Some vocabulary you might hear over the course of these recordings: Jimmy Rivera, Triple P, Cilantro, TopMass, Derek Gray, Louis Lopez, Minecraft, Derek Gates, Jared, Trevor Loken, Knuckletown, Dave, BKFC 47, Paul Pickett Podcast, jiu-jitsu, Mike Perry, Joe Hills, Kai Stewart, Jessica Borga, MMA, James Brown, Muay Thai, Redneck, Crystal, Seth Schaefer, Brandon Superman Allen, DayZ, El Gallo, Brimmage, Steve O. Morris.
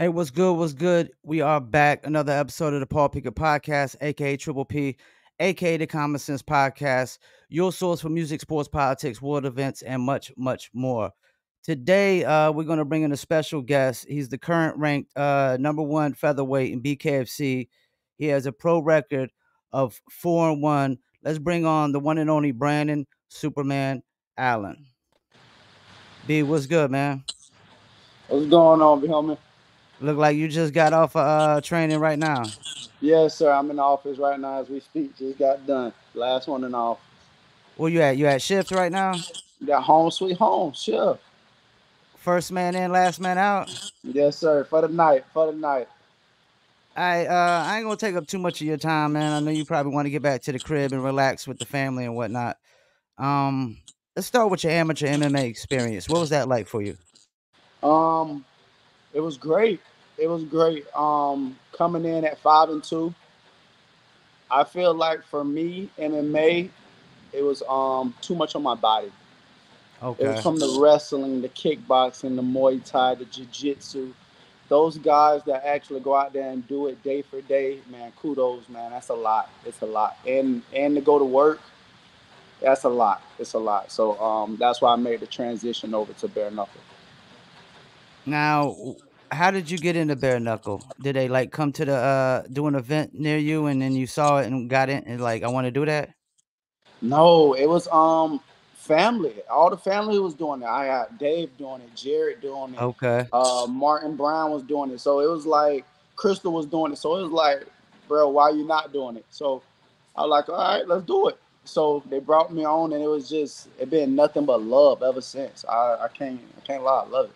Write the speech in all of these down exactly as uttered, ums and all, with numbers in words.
Hey, what's good? What's good? We are back. Another episode of the Paul Pickett Podcast, a k a. Triple P, a k a the Common Sense Podcast, your source for music, sports, politics, world events, and much, much more. Today, uh, we're going to bring in a special guest. He's the current ranked uh, number one featherweight in B K F C. He has a pro record of four and one. Let's bring on the one and only Brandon Superman Allen. B, what's good, man? What's going on, B, homie? Look like you just got off of uh, training right now. Yes, sir. I'm in the office right now as we speak. Just got done. Last one in the office. Where you at? You at shift right now? Got home sweet home shift. First man in, last man out? Yes, sir. For the night. For the night. I, uh, I ain't going to take up too much of your time, man. I know you probably want to get back to the crib and relax with the family and whatnot. Um, let's start with your amateur M M A experience. What was that like for you? Um... It was great. It was great. Um, coming in at five and two, I feel like for me, M M A, it was um too much on my body. Okay. It was from the wrestling, the kickboxing, the Muay Thai, the jiu-jitsu. Those guys that actually go out there and do it day for day, man, kudos, man. That's a lot. It's a lot. And and to go to work, that's a lot. It's a lot. So um, that's why I made the transition over to bare knuckle. Now, how did you get into bare knuckle? Did they like come to the uh do an event near you and then you saw it and got in and like, I want to do that? No, it was um family. All the family was doing it. I had Dave doing it, Jared doing it. Okay. Uh, Martin Brown was doing it. So it was like Crystal was doing it. So it was like, bro, why are you not doing it? So I was like, all right, let's do it. So they brought me on and it was just it been nothing but love ever since. I, I can't I can't lie, I love it.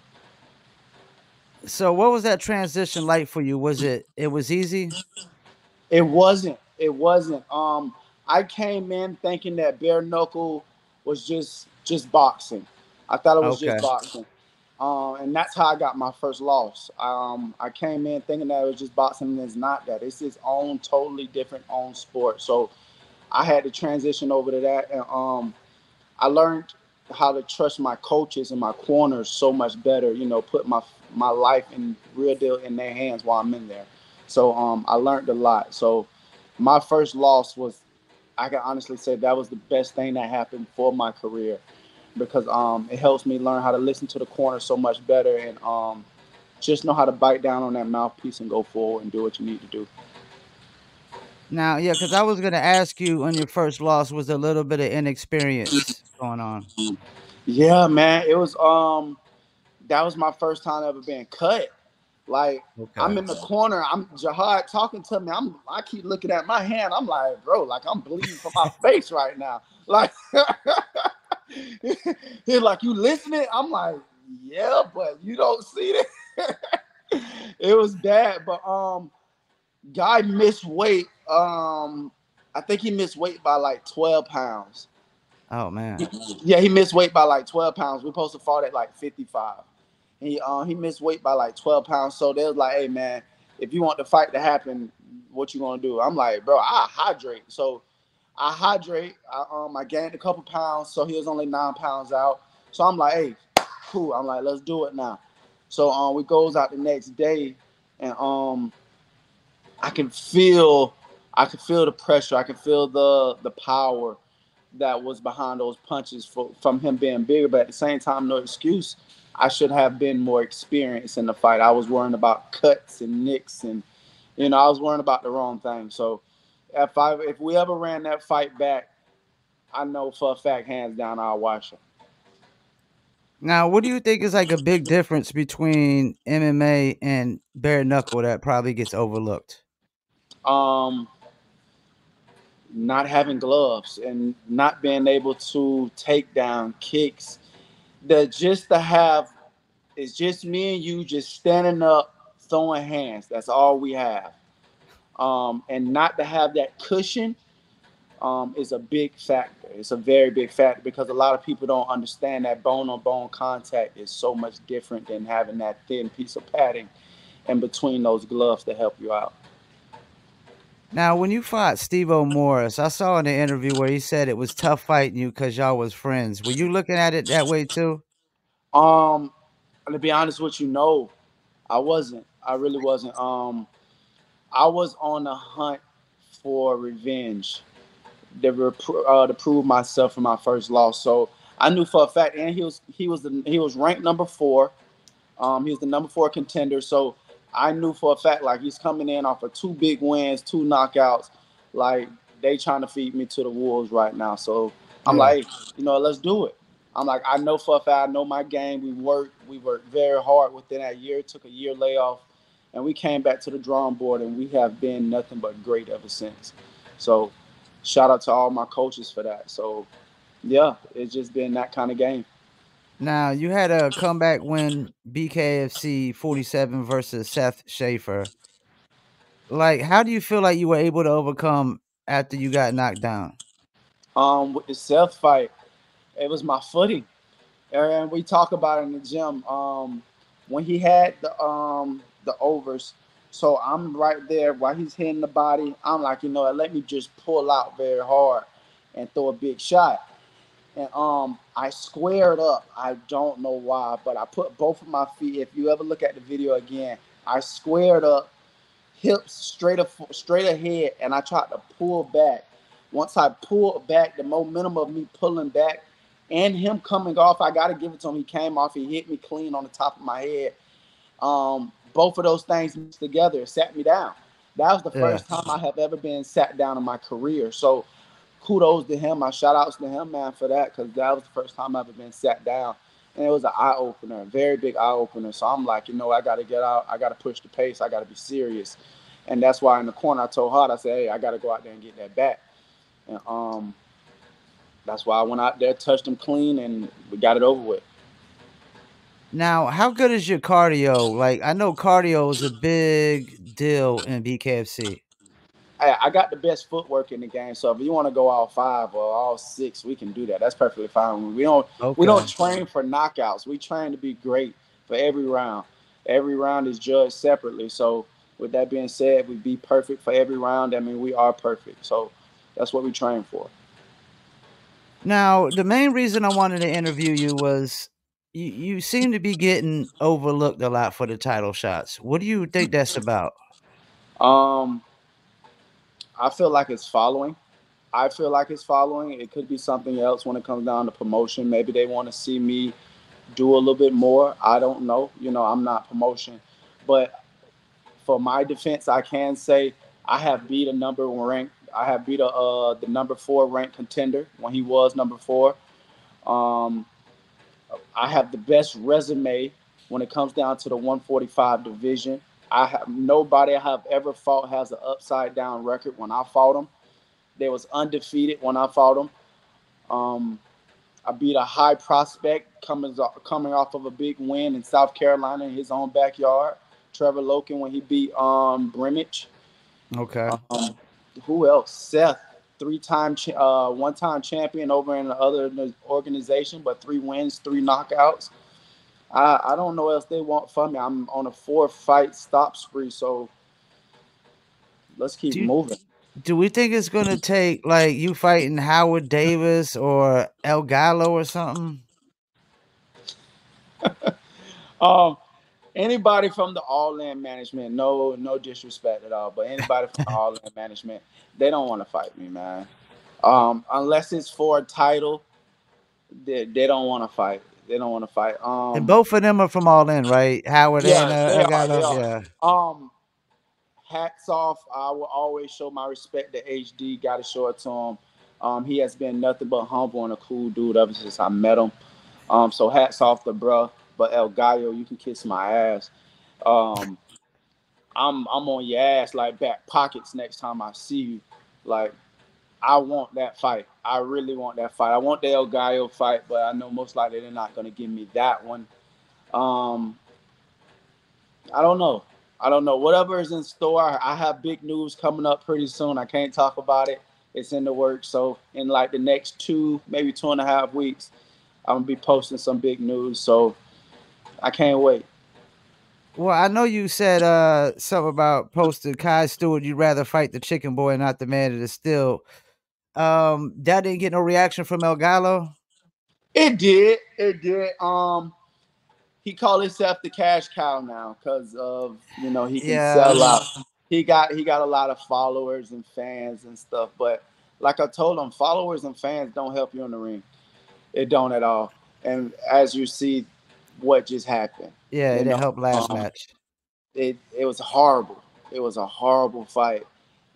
So what was that transition like for you? Was it, it was easy? It wasn't, it wasn't. Um, I came in thinking that bare knuckle was just, just boxing. I thought it was okay. just boxing. Um, and that's how I got my first loss. Um, I came in thinking that it was just boxing and it's not that. It's its own totally different own sport. So I had to transition over to that. And um, I learned how to trust my coaches and my corners so much better, you know, put my my life and real deal in their hands while I'm in there. So um, I learned a lot. So my first loss was, I can honestly say that was the best thing that happened for my career because um, it helps me learn how to listen to the corner so much better and um, just know how to bite down on that mouthpiece and go forward and do what you need to do. Now, yeah, because I was going to ask you on your first loss was a little bit of inexperience going on. Yeah, man, it was um. That was my first time ever being cut. Like okay. I'm in the corner. I'm Jihad talking to me. I'm I keep looking at my hand. I'm like, bro, like I'm bleeding from my face right now. Like he's like, you listening? I'm like, yeah, but you don't see that. It was bad, but um guy missed weight. Um, I think he missed weight by like twelve pounds. Oh man. Yeah, he missed weight by like twelve pounds. We supposed to fought at like fifty-five. He uh, he missed weight by like twelve pounds. So they was like, hey man, if you want the fight to happen, what you gonna do? I'm like, bro, I hydrate. So I hydrate. I um I gained a couple pounds, so he was only nine pounds out. So I'm like, hey, cool. I'm like, let's do it now. So um we goes out the next day and um I can feel I can feel the pressure, I can feel the the power that was behind those punches for, from him being bigger. But at the same time, no excuse. I should have been more experienced in the fight. I was worrying about cuts and nicks and, you know, I was worrying about the wrong thing. So if, I, if we ever ran that fight back, I know for a fact, hands down, I'll watch it. Now, what do you think is like a big difference between M M A and bare knuckle that probably gets overlooked? Um... Not having gloves and not being able to take down kicks. That just to have, it's just me and you just standing up, throwing hands. That's all we have. Um, and not to have that cushion um, is a big factor. It's a very big factor because a lot of people don't understand that bone-on-bone contact is so much different than having that thin piece of padding in between those gloves to help you out. Now, when you fought Steve O. Morris, I saw in the interview where he said it was tough fighting you because y'all was friends. Were you looking at it that way too? Um, to be honest with you, no, I wasn't. I really wasn't. Um, I was on a hunt for revenge to, repro- uh, to prove myself for my first loss. So I knew for a fact, and he was he was the, he was ranked number four. Um, he was the number four contender. So I knew for a fact, like, he's coming in off of two big wins, two knockouts. Like, they trying to feed me to the wolves right now. So I'm yeah. like, you know, let's do it. I'm like, I know for a fact, I know my game. We worked, we worked very hard within that year, took a year layoff, and we came back to the drawing board, and we have been nothing but great ever since. So shout out to all my coaches for that. So, yeah, it's just been that kind of game. Now, you had a comeback win, B K F C forty-seven versus Seth Schaefer. Like, how do you feel like you were able to overcome after you got knocked down? Um, with the Seth fight, it was my footing, and we talk about it in the gym. Um, when he had the um the overs, so I'm right there while he's hitting the body. I'm like, you know, let me just pull out very hard and throw a big shot. And um, I squared up. I don't know why, but I put both of my feet. If you ever look at the video again, I squared up, hips straight up, straight ahead, and I tried to pull back. Once I pulled back, the momentum of me pulling back and him coming off, I got to give it to him. He came off. He hit me clean on the top of my head. Um, both of those things mixed together sat me down. That was the yeah. first time I have ever been sat down in my career. So kudos to him. My shout-outs to him, man, for that, because that was the first time I've ever been sat down. And it was an eye-opener, a very big eye-opener. So I'm like, you know, I got to get out. I got to push the pace. I got to be serious. And that's why in the corner I told Hart, I said, hey, I got to go out there and get that back. And um, that's why I went out there, touched him clean, and we got it over with. Now, how good is your cardio? Like, I know cardio is a big deal in B K F C. I, I got the best footwork in the game, so if you want to go all five or all six, we can do that. That's perfectly fine. We don't okay. we don't train for knockouts. We train to be great for every round. Every round is judged separately. So with that being said, we be perfect for every round. I mean, we are perfect. So that's what we train for. Now, the main reason I wanted to interview you was you, you seem to be getting overlooked a lot for the title shots. What do you think that's about? Um, I feel like it's following. I feel like it's following. It could be something else when it comes down to promotion. Maybe they want to see me do a little bit more. I don't know. You know, I'm not promotion. But for my defense, I can say I have beat a number one ranked. I have beat a, uh, the number four ranked contender when he was number four. Um, I have the best resume when it comes down to the one forty-five division. I have nobody I have ever fought has an upside down record when I fought them. They was undefeated when I fought them. Um, I beat a high prospect coming, coming off of a big win in South Carolina in his own backyard, Trevor Loken, when he beat um, Brimmage. Okay. Um, Who else? Seth, three-time, uh, one-time champion over in the other organization, but three wins, three knockouts. I, I don't know what else they want from me. I'm on a four-fight stop spree, so let's keep do you, moving. Do we think it's going to take, like, you fighting Howard Davis or El Gallo or something? um. Anybody from the All In Management, no no disrespect at all, but anybody from the All In Management, they don't want to fight me, man. Um, unless it's for a title, they, they don't want to fight. They don't want to fight. Um, and both of them are from All In, right? Howard yeah, and uh, they are, they are. Yeah. Um, hats off. I will always show my respect to H D. Got to show it to him. Um, he has been nothing but humble and a cool dude ever since I met him. Um, so hats off to bruh. But El Gallo, you can kiss my ass. Um, I'm I'm on your ass like back pockets next time I see you. Like, I want that fight. I really want that fight. I want the El Gallo fight, but I know most likely they're not going to give me that one. Um, I don't know. I don't know. Whatever is in store, I have big news coming up pretty soon. I can't talk about it. It's in the works. So in like the next two, maybe two and a half weeks, I'm going to be posting some big news. So I can't wait. Well, I know you said uh, something about posted Kai Stewart. You'd rather fight the chicken boy, not the man that is still. Um, that didn't get no reaction from El Gallo. It did. It did. Um, he called himself the cash cow now because of, you know, he can yeah. sell out. He got he got a lot of followers and fans and stuff. But like I told him, followers and fans don't help you in the ring. It don't at all. And as you see what just happened. Yeah, it didn't know? help last um, match. It it was horrible. It was a horrible fight.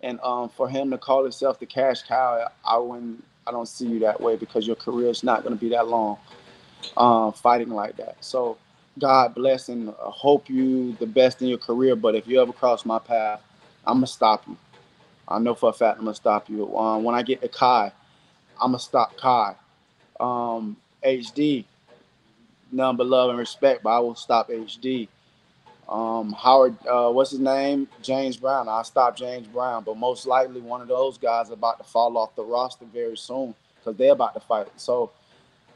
And um, for him to call himself the cash cow, I wouldn't. I don't see you that way because your career is not going to be that long um, fighting like that. So God bless and I hope you the best in your career. But if you ever cross my path, I'm going to stop you. I know for a fact I'm going to stop you. Um, when I get to Kai, I'm going to stop Kai. Um, H D, none but love and respect, but I will stop H D. Um, Howard, uh, what's his name? James Brown. I'll stop James Brown, but most likely one of those guys about to fall off the roster very soon because they're about to fight. So,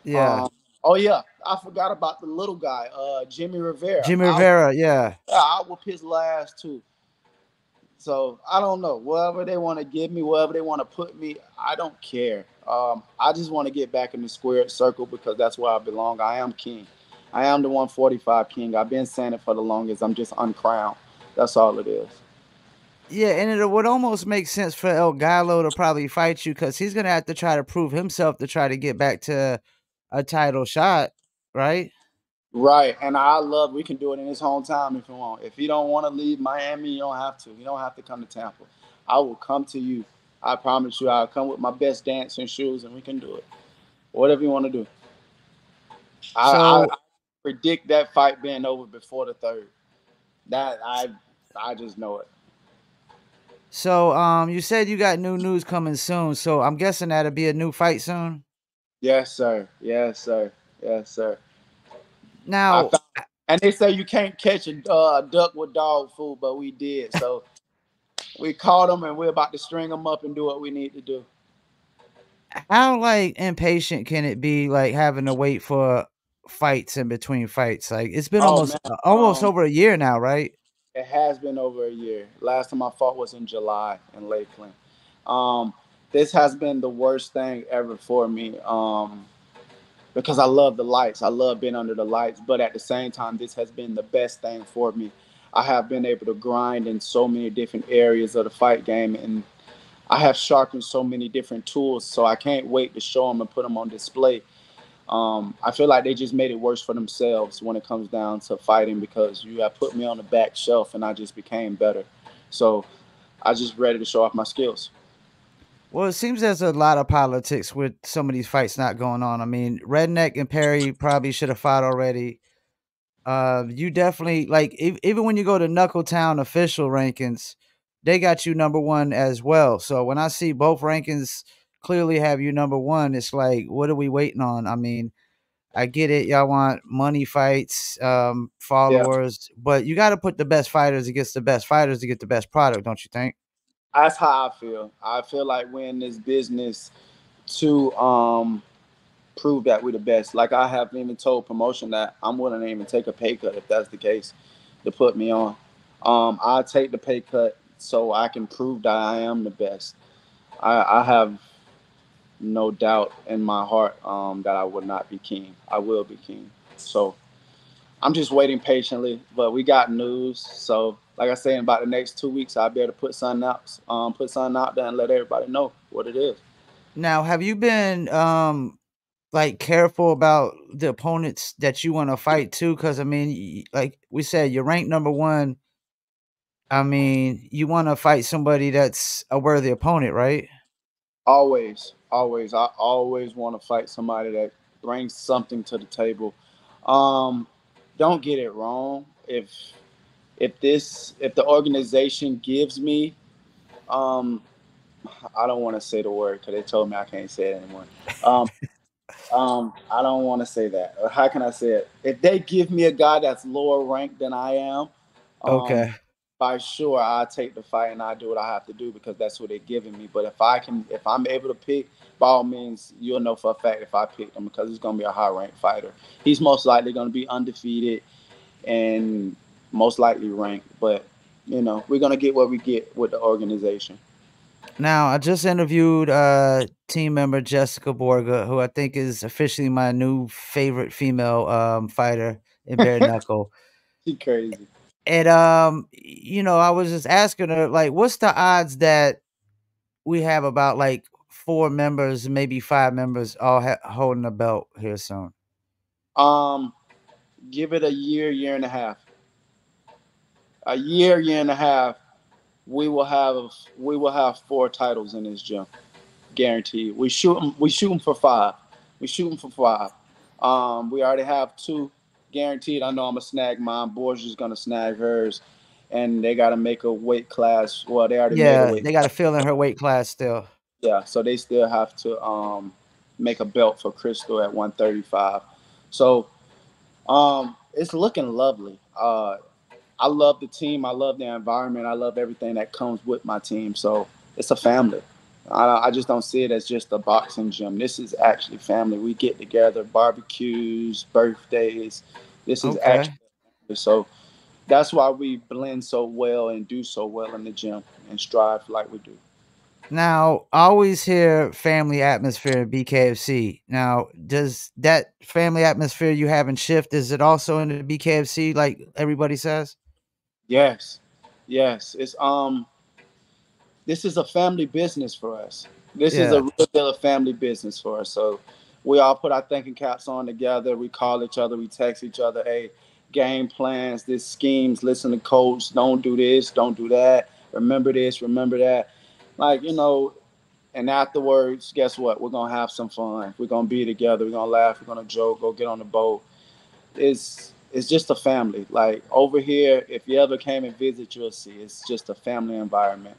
yeah. Um, oh, yeah. I forgot about the little guy, uh, Jimmy Rivera. Jimmy I, Rivera, yeah. Yeah, I whoop his last two. So, I don't know. Whatever they want to give me, wherever they want to put me, I don't care. Um, I just want to get back in the squared circle because that's where I belong. I am king. I am the one forty-five king. I've been saying it for the longest. I'm just uncrowned. That's all it is. Yeah, and it would almost make sense for El Gallo to probably fight you because he's going to have to try to prove himself to try to get back to a title shot, right? Right, and I love we can do it in his hometown if you want. If you don't want to leave Miami, you don't have to. You don't have to come to Tampa. I will come to you. I promise you I'll come with my best dancing shoes and we can do it. Whatever you want to do. So, I, I predict that fight being over before the third. That I I just know it. So um you said you got new news coming soon, so I'm guessing that'll be a new fight soon. Yes, sir. Yes, sir. Yes, sir. Now found, and they say you can't catch a uh, duck with dog food, but we did. So we caught them and we're about to string them up and do what we need to do. How like impatient can it be like having to wait for fights in between fights? Like it's been oh, almost man. almost um, over a year now, right? It has been over a year. Last time I fought was in July in Lakeland. Um this has been the worst thing ever for me. Um because I love the lights. I love being under the lights, but at the same time this has been the best thing for me. I have been able to grind in so many different areas of the fight game and I have sharpened so many different tools, so I can't wait to show them and put them on display. Um, I feel like they just made it worse for themselves when it comes down to fighting because you have put me on the back shelf and I just became better. So I just ready to show off my skills. Well, it seems there's a lot of politics with some of these fights not going on. I mean, Redneck and Perry probably should have fought already. Uh, you definitely, like, if, even when you go to Knuckletown official rankings, they got you number one as well. So when I see both rankings clearly have you number one, it's like, what are we waiting on? I mean, I get it. Y'all want money fights, um, followers, yeah. But you got to put the best fighters against the best fighters to get the best product, don't you think? That's how I feel. I feel like we're in this business to um, prove that we're the best. Like I haven't even told promotion that I'm willing to even take a pay cut if that's the case to put me on. Um, I'll take the pay cut so I can prove that I am the best. I, I have no doubt in my heart um, that I would not be king. I will be king. So I'm just waiting patiently, but we got news. So like I say, in about the next two weeks, I'll be able to put something out, um, put something out there and let everybody know what it is. Now, have you been um, like careful about the opponents that you want to fight too? Because I mean, like we said, you're ranked number one. I mean, you want to fight somebody that's a worthy opponent, right? Always, always. I always want to fight somebody that brings something to the table. Um, don't get it wrong. If if this, if the organization gives me, um, I don't want to say the word because they told me I can't say it anymore. Um, um, I don't want to say that. How can I say it? If they give me a guy that's lower ranked than I am, um, okay. By sure, I take the fight and I do what I have to do because that's what they're giving me. But if I can, if I'm able to pick, by all means, you'll know for a fact if I pick him because he's gonna be a high-ranked fighter. He's most likely gonna be undefeated and most likely ranked. But you know, we're gonna get what we get with the organization. Now, I just interviewed uh, team member Jessica Borga, who I think is officially my new favorite female um, fighter in bare knuckle. She crazy. And um, you know, I was just asking her, like, what's the odds that we have about like four members, maybe five members, all ha holding the belt here soon? Um, give it a year, year and a half. A year, year and a half, we will have we will have four titles in this gym, guaranteed. We shoot them, we shoot them for five. We shoot them for five. Um, we already have two. Guaranteed, I know I'm going to snag mine. Borgia's going to snag hers. And they got to make a weight class. Well, they already yeah, made a weight they got to fill in her weight class still. Yeah, so they still have to um, make a belt for Crystal at one thirty-five. So um, it's looking lovely. Uh, I love the team. I love the environment. I love everything that comes with my team. So it's a family. I, I just don't see it as just a boxing gym. This is actually family. We get together, barbecues, birthdays. This is okay. actually so. That's why we blend so well and do so well in the gym and strive like we do. Now, I always hear family atmosphere at B K F C. Now, does that family atmosphere you have in shift, is it also in the B K F C like everybody says? Yes. Yes. It's um. This is a family business for us. This yeah. is a real deal of family business for us. So we all put our thinking caps on together. We call each other. We text each other. Hey, game plans, this schemes, listen to coach. Don't do this. Don't do that. Remember this. Remember that. Like, you know, and afterwards, guess what? We're going to have some fun. We're going to be together. We're going to laugh. We're going to joke. Go get on the boat. It's it's just a family. Like over here, if you ever came and visit, you'll see it's just a family environment.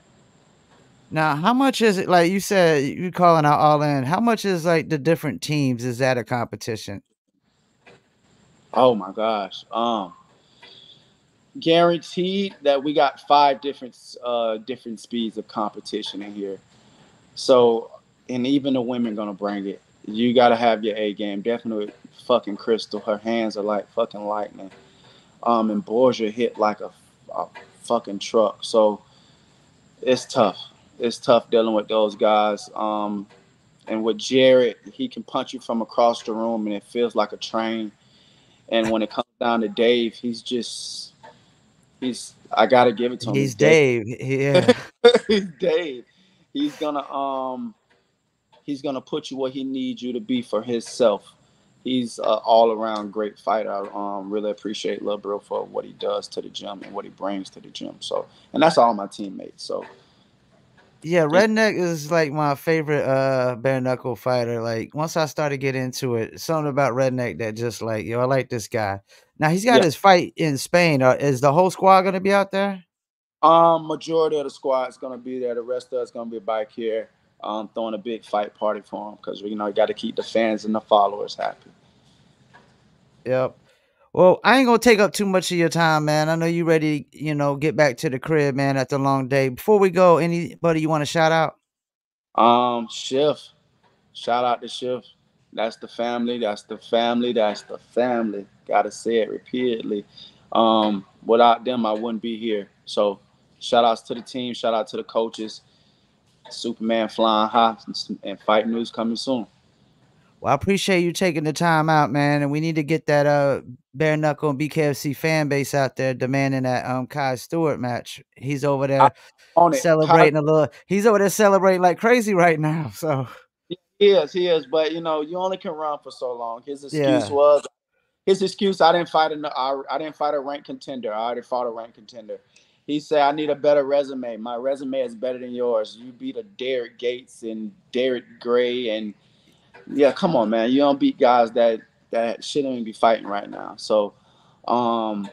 Now, how much is it, like you said, you're calling out All In, how much is, like, the different teams? Is that a competition? Oh, my gosh. Um, guaranteed that we got five different uh, different speeds of competition in here. So, and even the women going to bring it. You got to have your A game. Definitely fucking Crystal. Her hands are like fucking lightning. Um, and Borgia hit like a, a fucking truck. So, it's tough. It's tough dealing with those guys. Um, and with Jared, he can punch you from across the room, and it feels like a train. And when it comes down to Dave, he's just – he's – I got to give it to him. He's Dave. Dave. Yeah. He's Dave. He's going to um, he's gonna put you where he needs you to be for himself. He's an all-around great fighter. I um, really appreciate Lil Bro for what he does to the gym and what he brings to the gym. So, and that's all my teammates. So – yeah, Redneck is like my favorite uh bare knuckle fighter. Like once I started getting into it, something about Redneck that just like, yo, I like this guy. Now he's got yeah. his fight in Spain. Uh, is the whole squad gonna be out there? Um, majority of the squad is gonna be there. The rest of us gonna be back here, um, throwing a big fight party for him because you know you got to keep the fans and the followers happy. Yep. Well, I ain't going to take up too much of your time, man. I know you ready, you know, get back to the crib, man, after a long day. Before we go, anybody you want to shout out? Um, Shift. Shout out to Shift. That's the family. That's the family. That's the family. Got to say it repeatedly. Um, without them, I wouldn't be here. So shout outs to the team. Shout out to the coaches. Superman flying high and fight news coming soon. Well, I appreciate you taking the time out, man. And we need to get that uh bare knuckle and B K F C fan base out there demanding that um Kai Stewart match. He's over there celebrating a little. He's over there celebrating like crazy right now. So he is, he is. But you know, you only can run for so long. His excuse yeah. was his excuse. I didn't fight a I, I didn't fight a ranked contender. I already fought a ranked contender. He said, I need a better resume. My resume is better than yours. You beat a Derek Gates and Derek Gray and. Yeah, come on, man. You don't beat guys that that shouldn't even be fighting right now. So, um,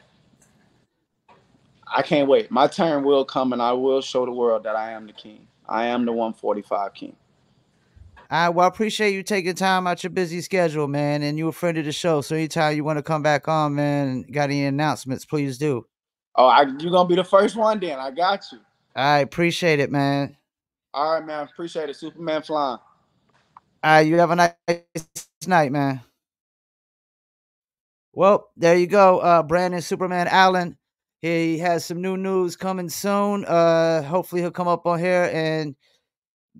I can't wait. My turn will come, and I will show the world that I am the king. I am the one forty-five king. All right. Well, I appreciate you taking time out your busy schedule, man. And you're a friend of the show, so anytime you want to come back on, man, got any announcements, please do. Oh, I, you're gonna be the first one, then. I got you. All right. Appreciate it, man. All right, man. Appreciate it. Superman flying. Uh, you have a nice night, man. Well, there you go. Uh, Brandon Superman Allen. He has some new news coming soon. Uh, hopefully he'll come up on here and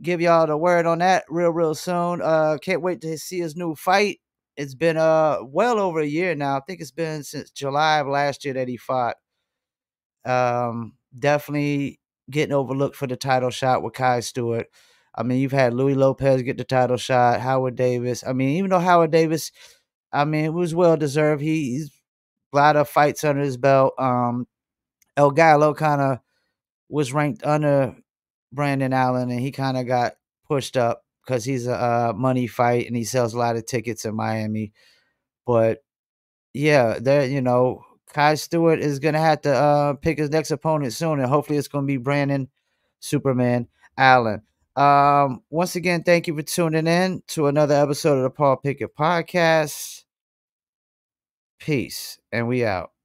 give y'all the word on that real, real soon. Uh, can't wait to see his new fight. It's been uh well over a year now. I think it's been since July of last year that he fought. Um, definitely getting overlooked for the title shot with Kai Stewart. I mean, you've had Louis Lopez get the title shot, Howard Davis. I mean, even though Howard Davis, I mean, it was well-deserved. He, he's a lot of fights under his belt. Um, El Gallo kind of was ranked under Brandon Allen, and he kind of got pushed up because he's a uh, money fight, and he sells a lot of tickets in Miami. But, yeah, there, you know, Kai Stewart is going to have to uh, pick his next opponent soon, and hopefully it's going to be Brandon Superman Allen. Um, once again, thank you for tuning in to another episode of the Paul Pickett Podcast. Peace, and we out.